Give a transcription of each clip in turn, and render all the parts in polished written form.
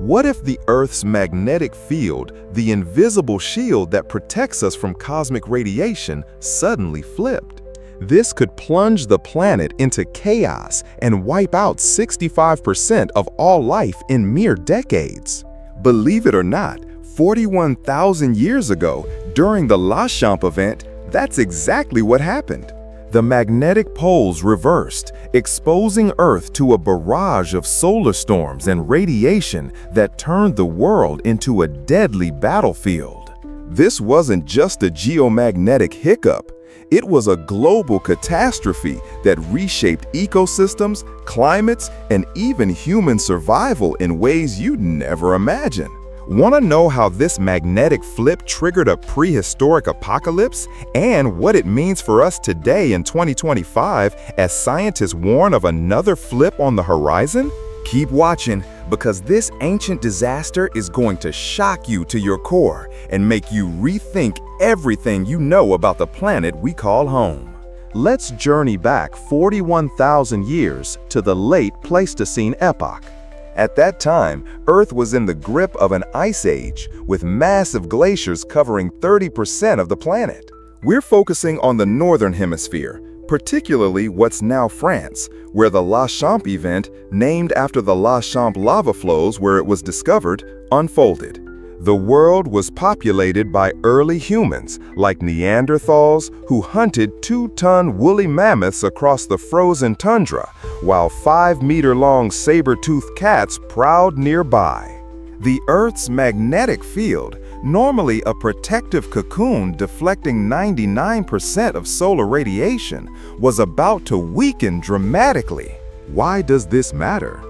What if the Earth's magnetic field, the invisible shield that protects us from cosmic radiation, suddenly flipped? This could plunge the planet into chaos and wipe out 65% of all life in mere decades. Believe it or not, 41,000 years ago, during the Laschamp event, that's exactly what happened. The magnetic poles reversed, exposing Earth to a barrage of solar storms and radiation that turned the world into a deadly battlefield. This wasn't just a geomagnetic hiccup. It was a global catastrophe that reshaped ecosystems, climates, and even human survival in ways you'd never imagine. Want to know how this magnetic flip triggered a prehistoric apocalypse and what it means for us today in 2025 as scientists warn of another flip on the horizon? Keep watching, because this ancient disaster is going to shock you to your core and make you rethink everything you know about the planet we call home. Let's journey back 41,000 years to the late Pleistocene epoch. At that time, Earth was in the grip of an ice age, with massive glaciers covering 30% of the planet. We're focusing on the northern hemisphere, particularly what's now France, where the Laschamp event, named after the Laschamp lava flows where it was discovered, unfolded. The world was populated by early humans, like Neanderthals, who hunted 2-ton woolly mammoths across the frozen tundra, while 5-meter-long saber-toothed cats prowled nearby. The Earth's magnetic field, normally a protective cocoon deflecting 99% of solar radiation, was about to weaken dramatically. Why does this matter?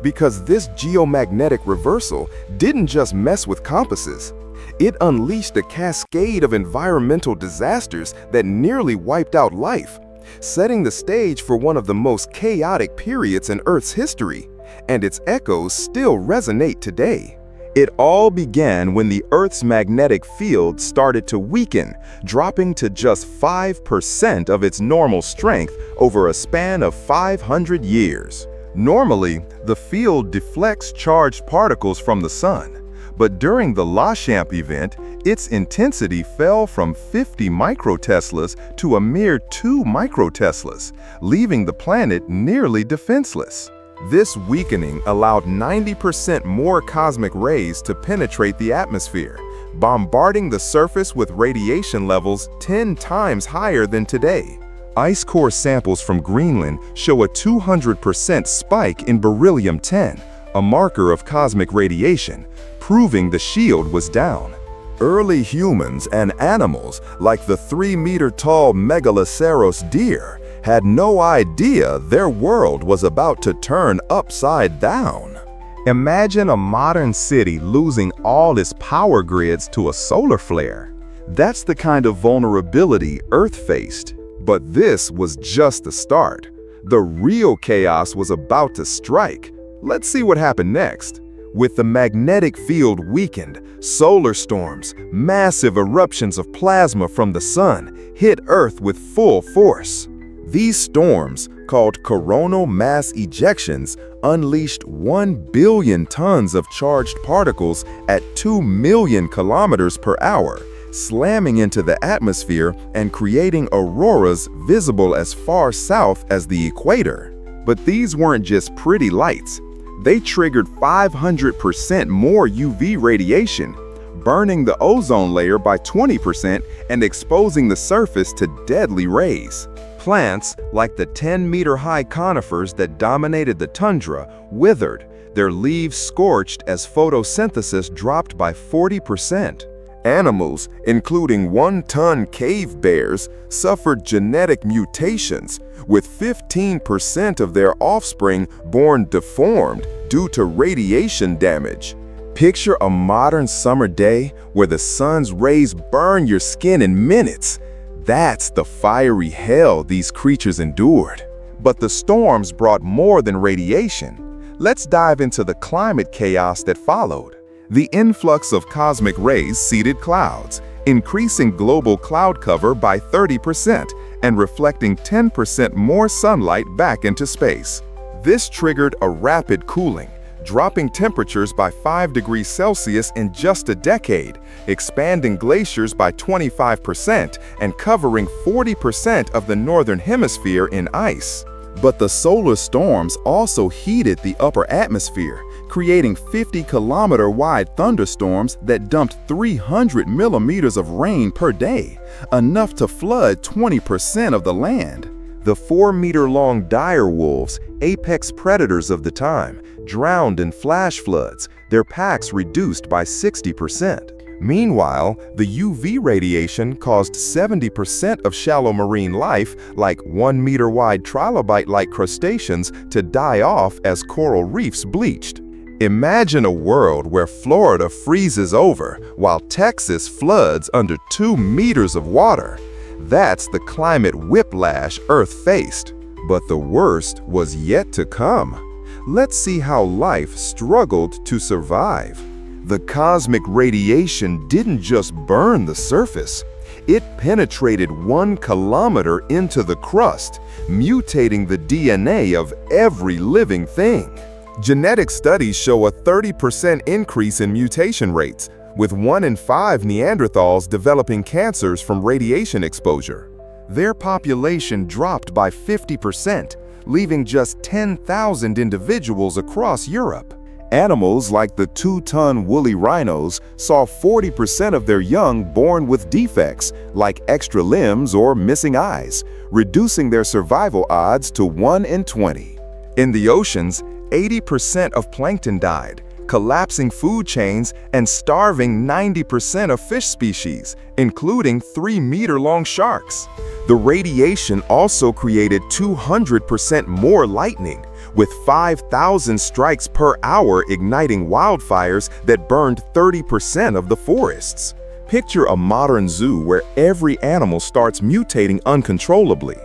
Because this geomagnetic reversal didn't just mess with compasses. It unleashed a cascade of environmental disasters that nearly wiped out life, setting the stage for one of the most chaotic periods in Earth's history, and its echoes still resonate today. It all began when the Earth's magnetic field started to weaken, dropping to just 5% of its normal strength over a span of 500 years. Normally, the field deflects charged particles from the sun, but during the Laschamp event, its intensity fell from 50 microteslas to a mere 2 microteslas, leaving the planet nearly defenseless. This weakening allowed 90% more cosmic rays to penetrate the atmosphere, bombarding the surface with radiation levels 10 times higher than today. Ice core samples from Greenland show a 200% spike in beryllium-10, a marker of cosmic radiation, proving the shield was down. Early humans and animals, like the 3-meter-tall Megaloceros deer, had no idea their world was about to turn upside down. Imagine a modern city losing all its power grids to a solar flare. That's the kind of vulnerability Earth faced. But this was just the start. The real chaos was about to strike. Let's see what happened next. With the magnetic field weakened, solar storms, massive eruptions of plasma from the sun, hit Earth with full force. These storms, called coronal mass ejections, unleashed 1 billion tons of charged particles at 2 million kilometers per hour, slamming into the atmosphere and creating auroras visible as far south as the equator. But these weren't just pretty lights. They triggered 500% more UV radiation, burning the ozone layer by 20% and exposing the surface to deadly rays. Plants, like the 10-meter-high conifers that dominated the tundra, withered, their leaves scorched as photosynthesis dropped by 40%. Animals, including 1-ton cave bears, suffered genetic mutations, with 15% of their offspring born deformed due to radiation damage. Picture a modern summer day where the sun's rays burn your skin in minutes. That's the fiery hell these creatures endured. But the storms brought more than radiation. Let's dive into the climate chaos that followed. The influx of cosmic rays seeded clouds, increasing global cloud cover by 30% and reflecting 10% more sunlight back into space. This triggered a rapid cooling, dropping temperatures by 5 degrees Celsius in just a decade, expanding glaciers by 25%, and covering 40% of the northern hemisphere in ice. But the solar storms also heated the upper atmosphere, creating 50-kilometer-wide thunderstorms that dumped 300 millimeters of rain per day, enough to flood 20% of the land. The 4-meter-long dire wolves, apex predators of the time, drowned in flash floods, their packs reduced by 60%. Meanwhile, the UV radiation caused 70% of shallow marine life, like 1-meter-wide trilobite-like crustaceans, to die off as coral reefs bleached. Imagine a world where Florida freezes over while Texas floods under 2 meters of water. That's the climate whiplash Earth faced. But the worst was yet to come. Let's see how life struggled to survive. The cosmic radiation didn't just burn the surface. It penetrated 1 kilometer into the crust, mutating the DNA of every living thing. Genetic studies show a 30% increase in mutation rates, with 1 in 5 Neanderthals developing cancers from radiation exposure. Their population dropped by 50%, leaving just 10,000 individuals across Europe. Animals like the 2-ton woolly rhinos saw 40% of their young born with defects, like extra limbs or missing eyes, reducing their survival odds to 1 in 20. In the oceans, 80% of plankton died, collapsing food chains and starving 90% of fish species, including 3-meter-long sharks. The radiation also created 200% more lightning, with 5,000 strikes per hour igniting wildfires that burned 30% of the forests. Picture a modern zoo where every animal starts mutating uncontrollably.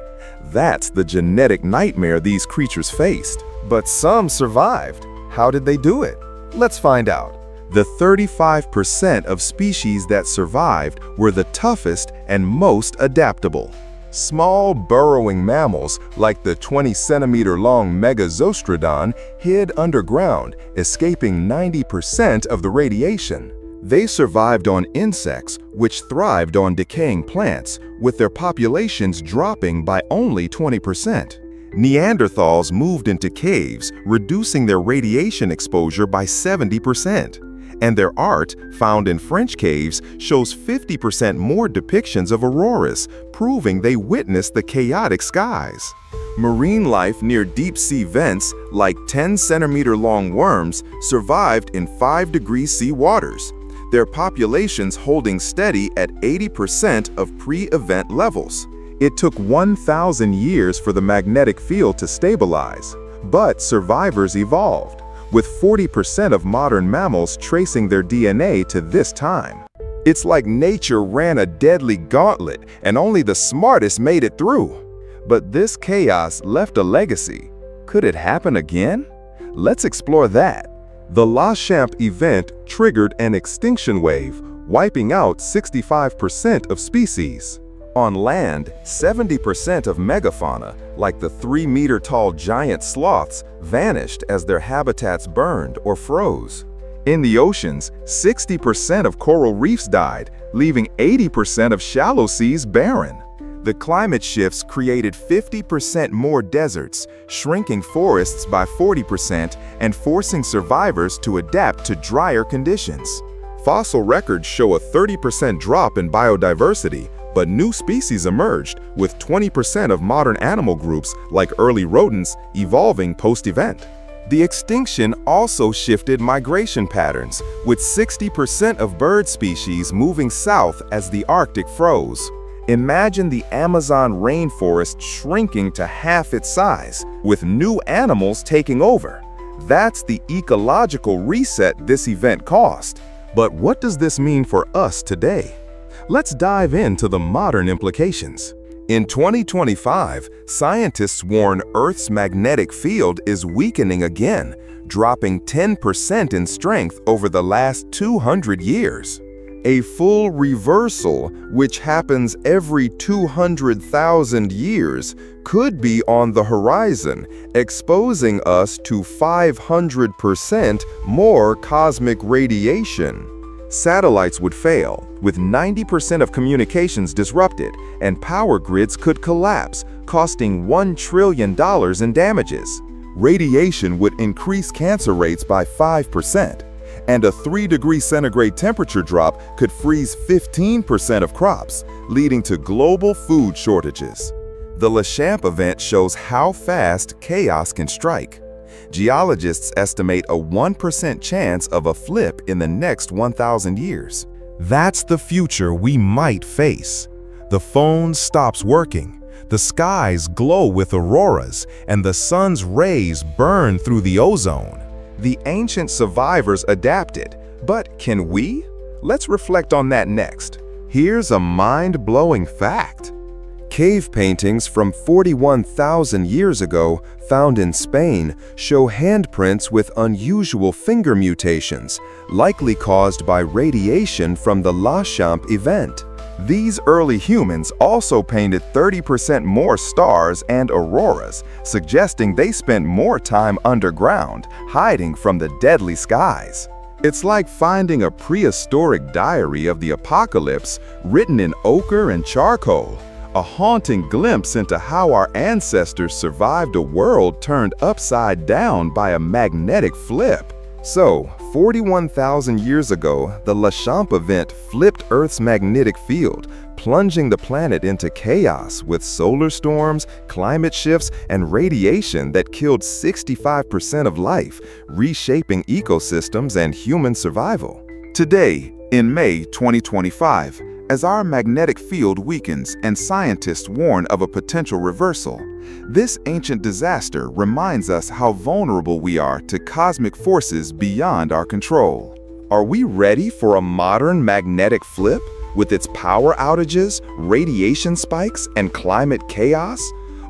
That's the genetic nightmare these creatures faced. But some survived. How did they do it? Let's find out. The 35% of species that survived were the toughest and most adaptable. Small burrowing mammals, like the 20-centimeter-long Megazostrodon, hid underground, escaping 90% of the radiation. They survived on insects, which thrived on decaying plants, with their populations dropping by only 20%. Neanderthals moved into caves, reducing their radiation exposure by 70%. And their art, found in French caves, shows 50% more depictions of auroras, proving they witnessed the chaotic skies. Marine life near deep-sea vents, like 10-centimeter-long worms, survived in 5-degree sea waters, their populations holding steady at 80% of pre-event levels. It took 1,000 years for the magnetic field to stabilize, but survivors evolved, with 40% of modern mammals tracing their DNA to this time. It's like nature ran a deadly gauntlet, and only the smartest made it through. But this chaos left a legacy. Could it happen again? Let's explore that. The Laschamp event triggered an extinction wave, wiping out 65% of species. On land, 70% of megafauna, like the 3-meter-tall giant sloths, vanished as their habitats burned or froze. In the oceans, 60% of coral reefs died, leaving 80% of shallow seas barren. The climate shifts created 50% more deserts, shrinking forests by 40% and forcing survivors to adapt to drier conditions. Fossil records show a 30% drop in biodiversity, but new species emerged, with 20% of modern animal groups, like early rodents, evolving post-event. The extinction also shifted migration patterns, with 60% of bird species moving south as the Arctic froze. Imagine the Amazon rainforest shrinking to half its size, with new animals taking over. That's the ecological reset this event caused. But what does this mean for us today? Let's dive into the modern implications. In 2025, scientists warn Earth's magnetic field is weakening again, dropping 10% in strength over the last 200 years. a full reversal which happens every 200,000 years could be on the horizon, exposing us to 500% more cosmic radiation. Satellites would fail, with 90% of communications disrupted, and power grids could collapse, costing $1 trillion in damages. Radiation would increase cancer rates by 5%, and a 3-degree centigrade temperature drop could freeze 15% of crops, leading to global food shortages. The Laschamp event shows how fast chaos can strike. Geologists estimate a 1% chance of a flip in the next 1,000 years. That's the future we might face. The phone stops working, the skies glow with auroras, and the sun's rays burn through the ozone. The ancient survivors adapted, but can we? Let's reflect on that next. Here's a mind-blowing fact. Cave paintings from 41,000 years ago, found in Spain, show handprints with unusual finger mutations, likely caused by radiation from the Laschamp event. These early humans also painted 30% more stars and auroras, suggesting they spent more time underground, hiding from the deadly skies. It's like finding a prehistoric diary of the apocalypse written in ochre and charcoal, a haunting glimpse into how our ancestors survived a world turned upside down by a magnetic flip. So, 41,000 years ago, the Laschamp event flipped Earth's magnetic field, plunging the planet into chaos with solar storms, climate shifts, and radiation that killed 65% of life, reshaping ecosystems and human survival. Today, in May 2025, as our magnetic field weakens and scientists warn of a potential reversal, this ancient disaster reminds us how vulnerable we are to cosmic forces beyond our control. Are we ready for a modern magnetic flip with its power outages, radiation spikes, and climate chaos?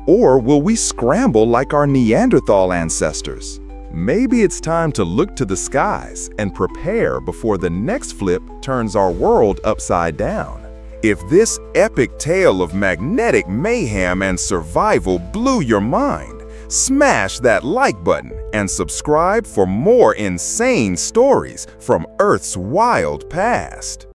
Or will we scramble like our Neanderthal ancestors? Maybe it's time to look to the skies and prepare before the next flip turns our world upside down. If this epic tale of magnetic mayhem and survival blew your mind, smash that like button and subscribe for more insane stories from Earth's wild past.